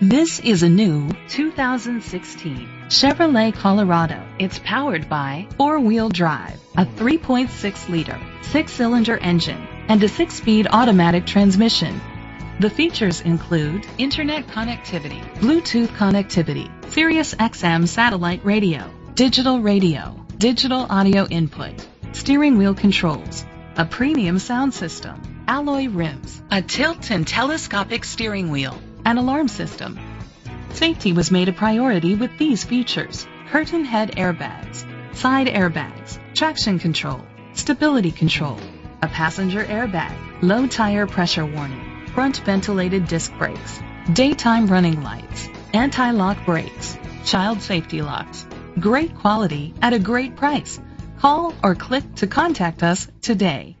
This is a new 2016 Chevrolet Colorado. It's powered by four-wheel drive, a 3.6-liter, six-cylinder engine, and a six-speed automatic transmission. The features include internet connectivity, Bluetooth connectivity, Sirius XM satellite radio, digital audio input, steering wheel controls, a premium sound system, alloy rims, a tilt and telescopic steering wheel, an alarm system. Safety was made a priority with these features: curtain head airbags, side airbags, traction control, stability control, a passenger airbag, low tire pressure warning, front ventilated disc brakes, daytime running lights, anti-lock brakes, child safety locks. Great quality at a great price. Call or click to contact us today.